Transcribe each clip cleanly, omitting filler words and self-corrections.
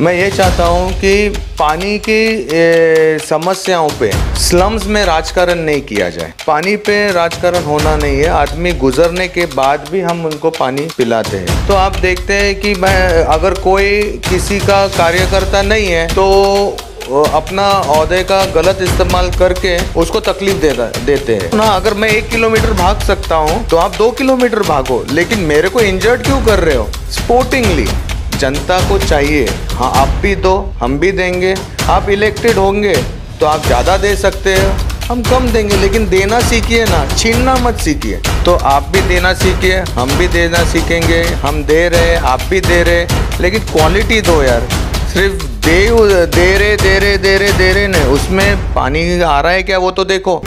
मैं ये चाहता हूँ कि पानी की समस्याओं पे स्लम्स में राजकारण नहीं किया जाए। पानी पे राजकारण होना नहीं है। आदमी गुजरने के बाद भी हम उनको पानी पिलाते हैं। तो आप देखते हैं कि अगर कोई किसी का कार्यकर्ता नहीं है तो अपना औहदे का गलत इस्तेमाल करके उसको तकलीफ देते हैं ना। अगर मैं 1 किलोमीटर भाग सकता हूँ तो आप 2 किलोमीटर भागो, लेकिन मेरे को इंजर्ड क्यों कर रहे हो? स्पोर्टिंगली जनता को चाहिए, हाँ आप भी दो, हम भी देंगे। आप इलेक्टेड होंगे तो आप ज़्यादा दे सकते हो, हम कम देंगे, लेकिन देना सीखिए ना, छीनना मत सीखिए। तो आप भी देना सीखिए, हम भी देना सीखेंगे। हम दे रहे, आप भी दे रहे, लेकिन क्वालिटी दो यार। सिर्फ दे रहे नहीं, उसमें पानी आ रहा है क्या वो तो देखो।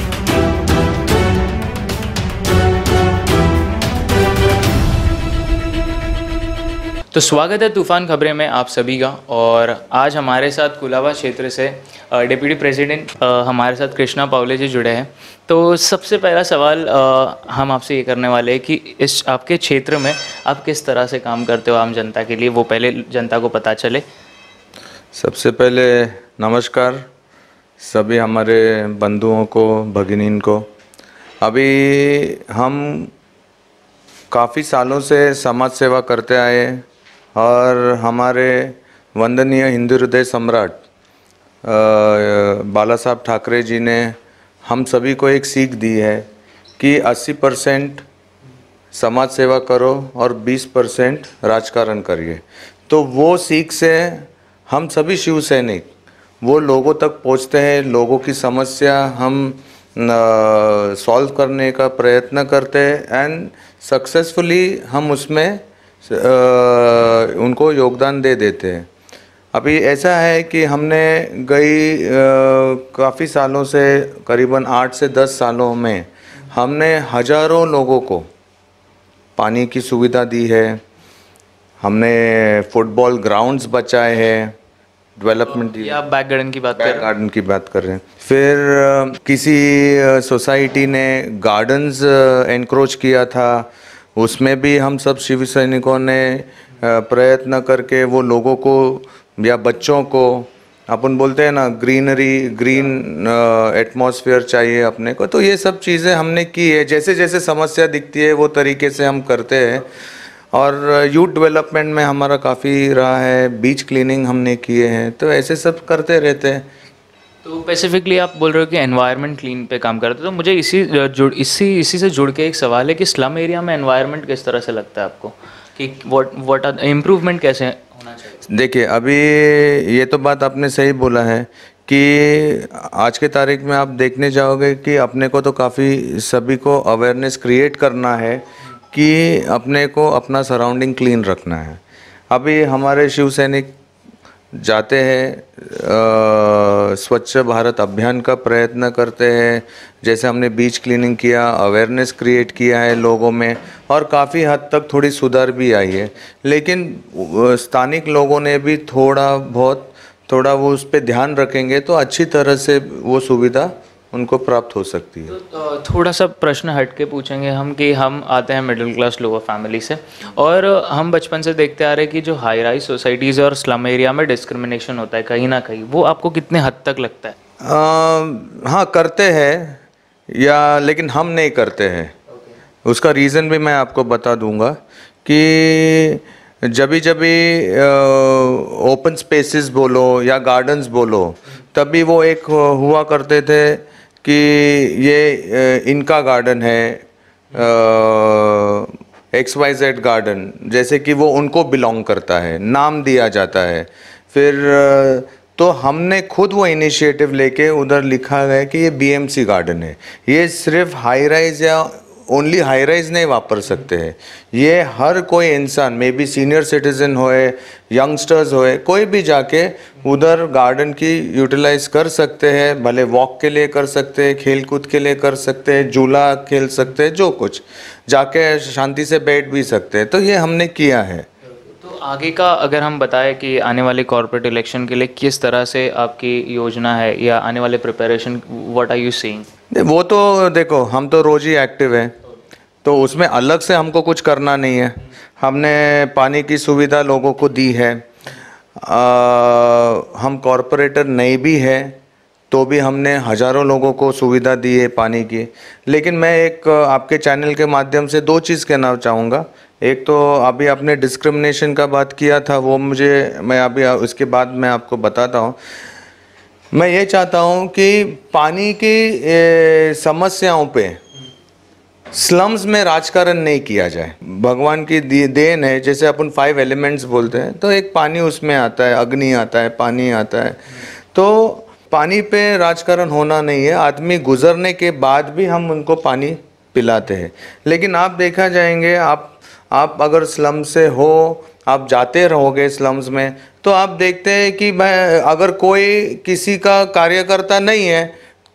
तो स्वागत है तूफान खबरें में आप सभी का। और आज हमारे साथ कुलाबा क्षेत्र से डिप्टी प्रेसिडेंट हमारे साथ कृष्णा पावले जी जुड़े हैं। तो सबसे पहला सवाल हम आपसे ये करने वाले हैं कि इस आपके क्षेत्र में आप किस तरह से काम करते हो आम जनता के लिए, वो पहले जनता को पता चले। सबसे पहले नमस्कार सभी हमारे बंधुओं को, भगिनीन को। अभी हम काफ़ी सालों से समाज सेवा करते आए और हमारे वंदनीय हिंदू हृदय सम्राट बाला साहब ठाकरे जी ने हम सभी को एक सीख दी है कि 80% समाज सेवा करो और 20% राजकारण करिए। तो वो सीख से हम सभी शिव सैनिक वो लोगों तक पहुंचते हैं, लोगों की समस्या हम सॉल्व करने का प्रयत्न करते हैं एंड सक्सेसफुली हम उसमें उनको योगदान दे देते हैं। अभी ऐसा है कि हमने गई काफ़ी सालों से, करीबन 8 से 10 सालों में हमने हजारों लोगों को पानी की सुविधा दी है। हमने फुटबॉल ग्राउंड्स बचाए हैं, डेवलपमेंट। आप बैक गार्डन की बात कर रहे हैं? गार्डन की बात कर रहे हैं। फिर किसी सोसाइटी ने गार्डन्स एनक्रोच किया था, उसमें भी हम सब शिव सैनिकों ने प्रयत्न करके वो लोगों को या बच्चों को, अपन बोलते हैं ना ग्रीनरी, ग्रीन एटमॉस्फेयर चाहिए अपने को, तो ये सब चीज़ें हमने की है। जैसे जैसे समस्या दिखती है वो तरीके से हम करते हैं। और यूथ डेवलपमेंट में हमारा काफ़ी रहा है, बीच क्लीनिंग हमने किए हैं, तो ऐसे सब करते रहते हैं। तो स्पेसिफिकली आप बोल रहे हो कि एनवायरनमेंट क्लीन पे काम करते हो, तो मुझे इसी से जुड़ के एक सवाल है कि स्लम एरिया में एनवायरनमेंट किस तरह से लगता है आपको कि व्हाट आर इम्प्रूवमेंट कैसे होना चाहिए? देखिए अभी ये तो बात आपने सही बोला है कि आज के तारीख में आप देखने जाओगे कि अपने को तो काफ़ी सभी को अवेयरनेस क्रिएट करना है कि अपने को अपना सराउंडिंग क्लीन रखना है। अभी हमारे शिव सैनिक जाते हैं, स्वच्छ भारत अभियान का प्रयत्न करते हैं, जैसे हमने बीच क्लीनिंग किया, अवेयरनेस क्रिएट किया है लोगों में और काफ़ी हद तक थोड़ी सुधार भी आई है। लेकिन स्थानिक लोगों ने भी थोड़ा वो उस पर ध्यान रखेंगे तो अच्छी तरह से वो सुविधा उनको प्राप्त हो सकती है। तो थोड़ा सा प्रश्न हट के पूछेंगे हम कि हम आते हैं मिडिल क्लास लोअर फैमिली से और हम बचपन से देखते आ रहे हैं कि जो हाई राइज सोसाइटीज़ और स्लम एरिया में डिस्क्रिमिनेशन होता है कहीं ना कहीं, वो आपको कितने हद तक लगता है? हाँ करते हैं या, लेकिन हम नहीं करते हैं। उसका रीज़न भी मैं आपको बता दूँगा कि जब भी ओपन स्पेसेस बोलो या गार्डन्स बोलो, तभी वो एक हुआ करते थे कि ये इनका गार्डन है, XYZ गार्डन, जैसे कि वो उनको बिलोंग करता है, नाम दिया जाता है। फिर तो हमने खुद वो इनिशिएटिव लेके उधर लिखा है कि ये BMC गार्डन है। ये सिर्फ हाई राइज या ओनली हाई राइज नहीं वापर सकते हैं, ये हर कोई इंसान, मे बी सीनियर सिटीज़न होए, यंगस्टर्स होए, कोई भी जाके उधर गार्डन की यूटिलाइज कर सकते हैं। भले वॉक के लिए कर सकते हैं, खेल कूद के लिए कर सकते हैं, झूला खेल सकते हैं, जो कुछ, जाके शांति से बैठ भी सकते हैं। तो ये हमने किया है। तो आगे का अगर हम बताएं कि आने वाले कॉर्पोरेट इलेक्शन के लिए किस तरह से आपकी योजना है या आने वाले preparation, what are you seeing? वो तो देखो हम तो रोज़ ही एक्टिव हैं, तो उसमें अलग से हमको कुछ करना नहीं है। हमने पानी की सुविधा लोगों को दी है, हम कॉरपोरेटर नहीं भी है तो भी हमने हज़ारों लोगों को सुविधा दी है पानी की। लेकिन मैं एक आपके चैनल के माध्यम से दो चीज़ कहना चाहूँगा। एक तो अभी आपने डिस्क्रिमिनेशन का बात किया था, वो मुझे मैं अभी उसके बाद मैं आपको बताता हूँ। मैं ये चाहता हूँ कि पानी की समस्याओं पे स्लम्स में राजकारण नहीं किया जाए। भगवान की देन है, जैसे अपन 5 एलिमेंट्स बोलते हैं तो एक पानी उसमें आता है, अग्नि आता है, पानी आता है। तो पानी पे राजकारण होना नहीं है। आदमी गुजरने के बाद भी हम उनको पानी पिलाते हैं। लेकिन आप देखा जाएंगे, आप अगर स्लम से हो, आप जाते रहोगे स्लम्स में, तो आप देखते हैं कि भाई अगर कोई किसी का कार्यकर्ता नहीं है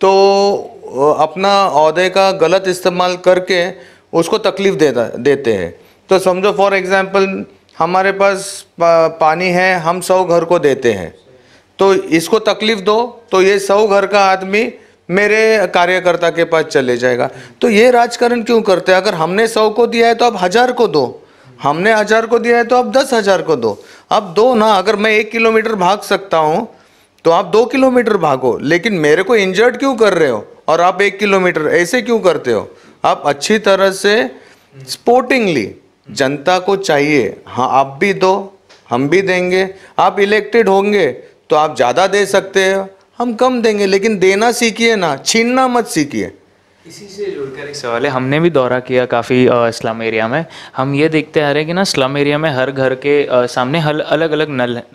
तो अपना ओहदे का गलत इस्तेमाल करके उसको तकलीफ़ देते हैं। तो समझो फॉर एग्ज़ाम्पल हमारे पास पानी है, हम 100 घर को देते हैं, तो इसको तकलीफ़ दो तो ये 100 घर का आदमी मेरे कार्यकर्ता के पास चले जाएगा। तो ये राजकारण क्यों करते हैं? अगर हमने 100 को दिया है तो आप 1000 को दो, हमने 1000 को दिया है तो आप 10,000 को दो। आप दो ना, अगर मैं 1 किलोमीटर भाग सकता हूँ तो आप 2 किलोमीटर भागो, लेकिन मेरे को इंजर्ड क्यों कर रहे हो और आप 1 किलोमीटर ऐसे क्यों करते हो? आप अच्छी तरह से स्पोर्टिंगली जनता को चाहिए, हाँ आप भी दो हम भी देंगे, आप इलेक्टेड होंगे तो आप ज़्यादा दे सकते हो, हम कम देंगे, लेकिन देना सीखिए ना, छीनना मत सीखिए। इसी से जुड़कर एक सवाल है, हमने भी दौरा किया काफ़ी स्लम एरिया में। हम ये देखते आ रहे हैं कि ना स्लम एरिया में हर घर के सामने अलग अलग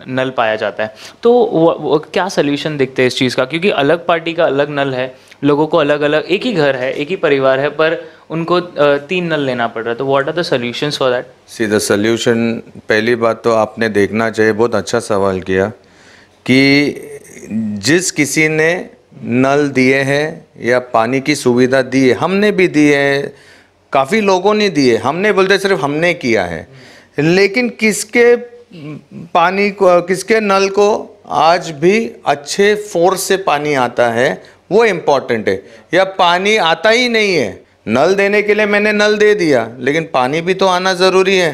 नल पाया जाता है। तो क्या सोल्यूशन दिखते हैं इस चीज़ का? क्योंकि अलग पार्टी का अलग नल है, लोगों को अलग अलग, एक ही घर है, एक ही परिवार है, पर उनको 3 नल लेना पड़ रहा है। तो what are the solutions for that? See the solution, पहली बात तो आपने देखना चाहिए, बहुत अच्छा सवाल किया, कि जिस किसी ने नल दिए हैं या पानी की सुविधा दी है, हमने भी दिए हैं, काफ़ी लोगों ने दिए, हमने बोलते सिर्फ हमने किया है, लेकिन किसके पानी को, किसके नल को आज भी अच्छे फोर्स से पानी आता है वो इम्पॉर्टेंट है, या पानी आता ही नहीं है। नल देने के लिए मैंने नल दे दिया, लेकिन पानी भी तो आना ज़रूरी है,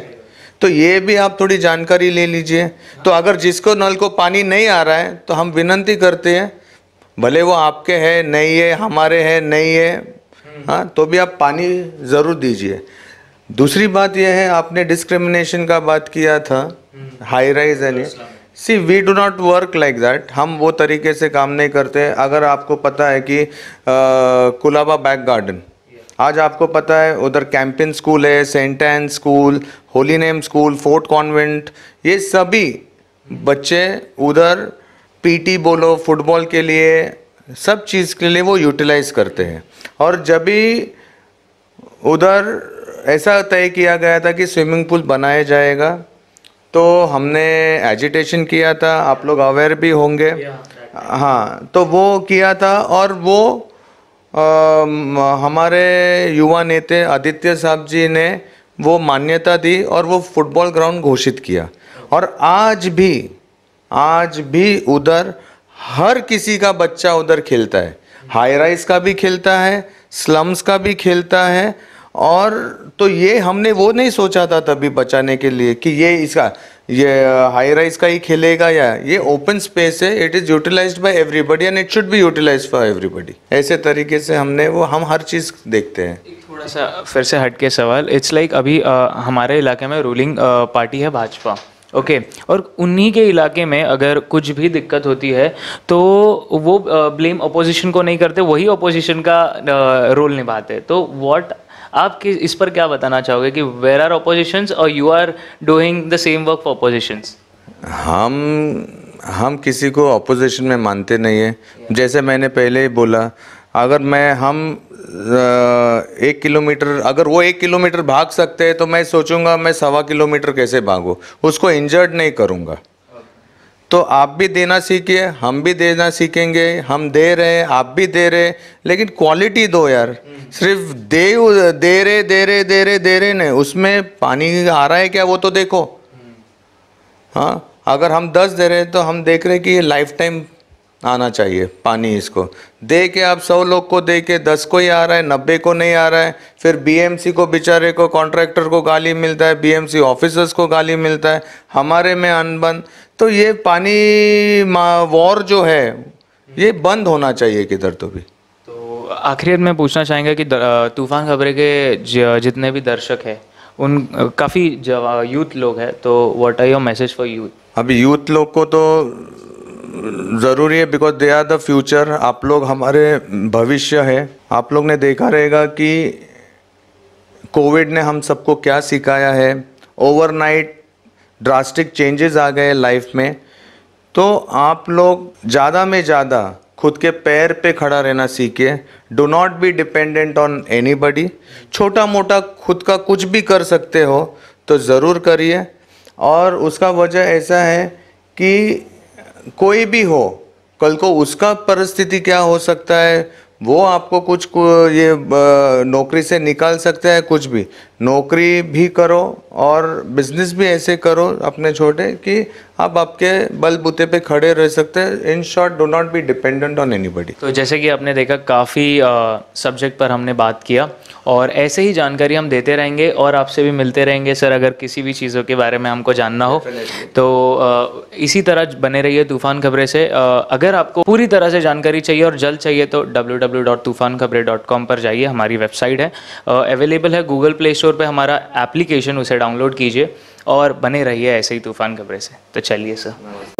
तो ये भी आप थोड़ी जानकारी ले लीजिए। तो अगर जिसको नल को पानी नहीं आ रहा है तो हम विनती करते हैं, भले वो आपके है नहीं है, हमारे है नहीं है, हाँ तो भी आप पानी ज़रूर दीजिए। दूसरी बात यह है, आपने डिस्क्रिमिनेशन का बात किया था, high rise area. See we do not work like that, हम वो तरीके से काम नहीं करते। अगर आपको पता है कि कुलाबा बैक गार्डन, आज आपको पता है उधर कैंपिन स्कूल है, Saint Anne school, Holy Name school, Fort Convent, ये सभी बच्चे उधर पीटी बोलो, फुटबॉल के लिए, सब चीज़ के लिए वो यूटिलाइज करते हैं। और जब भी उधर ऐसा तय किया गया था कि स्विमिंग पूल बनाया जाएगा तो हमने एजिटेशन किया था, आप लोग अवेयर भी होंगे, हाँ तो वो किया था। और वो हमारे युवा नेता आदित्य साहब जी ने वो मान्यता दी और वो फुटबॉल ग्राउंड घोषित किया। और आज भी उधर हर किसी का बच्चा उधर खेलता है, हाई राइज का भी खेलता है, स्लम्स का भी खेलता है। और तो ये हमने वो नहीं सोचा था तभी बचाने के लिए कि ये इसका, ये हाई राइज का ही खेलेगा, या ये ओपन स्पेस है, it is utilised by everybody and it should be utilised for everybody. ऐसे तरीके से हमने वो, हम हर चीज़ देखते हैं। थोड़ा सा फिर से हटके सवाल, इट्स लाइक अभी हमारे इलाके में रूलिंग पार्टी है भाजपा, ओके, और उन्हीं के इलाके में अगर कुछ भी दिक्कत होती है तो वो ब्लेम अपोजिशन को नहीं करते, वही अपोजिशन का रोल निभाते। तो व्हाट आप इस पर क्या बताना चाहोगे कि वेयर आर अपोजिशंस और you are doing the same work for oppositions? हम किसी को अपोजिशन में मानते नहीं है। जैसे मैंने पहले ही बोला, अगर हम 1 किलोमीटर, अगर वो 1 किलोमीटर भाग सकते हैं तो मैं सोचूंगा मैं 1.25 किलोमीटर कैसे भागूं, उसको इंजर्ड नहीं करूंगा। तो आप भी देना सीखिए, हम भी देना सीखेंगे, हम दे रहे हैं, आप भी दे रहे, लेकिन क्वालिटी दो यार। सिर्फ दे रहे नहीं, उसमें पानी आ रहा है क्या वो तो देखो। हाँ, अगर हम 10 दे रहे हैं तो हम देख रहे हैं कि ये लाइफ टाइम आना चाहिए पानी, इसको दे के आप 100 लोग को दे के 10 को ही आ रहा है, 90 को नहीं आ रहा है, फिर बीएमसी को बेचारे को, कॉन्ट्रैक्टर को गाली मिलता है, बीएमसी ऑफिसर्स को गाली मिलता है, हमारे में अनबन। तो ये पानी वॉर जो है ये बंद होना चाहिए किधर तो भी। तो आखिर में पूछना चाहेंगे कि तूफान खबरें के जितने भी दर्शक हैं उन काफ़ी यूथ लोग हैं, तो what are your message for youth? अभी यूथ लोग को तो ज़रूरी है because they are the future. आप लोग हमारे भविष्य है। आप लोग ने देखा रहेगा कि कोविड ने हम सबको क्या सिखाया है, ओवरनाइट ड्रास्टिक चेंजेस आ गए लाइफ में। तो आप लोग ज़्यादा में ज़्यादा खुद के पैर पे खड़ा रहना सीखे। Do not be dependent on anybody. छोटा मोटा खुद का कुछ भी कर सकते हो तो ज़रूर करिए। और उसका वजह ऐसा है कि कोई भी हो कल को उसका परिस्थिति क्या हो सकता है, वो आपको कुछ ये नौकरी से निकाल सकता है, कुछ भी। नौकरी भी करो और बिजनेस भी ऐसे करो अपने छोटे कि आप आपके बलबूते पे खड़े रह सकते हैं। In short, do not be dependent on anybody. तो जैसे कि आपने देखा काफ़ी सब्जेक्ट पर हमने बात किया और ऐसे ही जानकारी हम देते रहेंगे और आपसे भी मिलते रहेंगे। सर, अगर किसी भी चीज़ों के बारे में हमको जानना हो तो इसी तरह बने रहिए तूफान खबरें से। अगर आपको पूरी तरह से जानकारी चाहिए और जल्द चाहिए तो www.tufankhabrein.com पर जाइए, हमारी वेबसाइट है। अवेलेबल है गूगल प्ले स्टोर पे हमारा एप्लीकेशन, उसे डाउनलोड कीजिए और बने रहिए ऐसे ही तूफान खबरें से। तो चलिए सर।